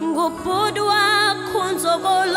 Nontsokolo,